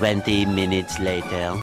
20 minutes later.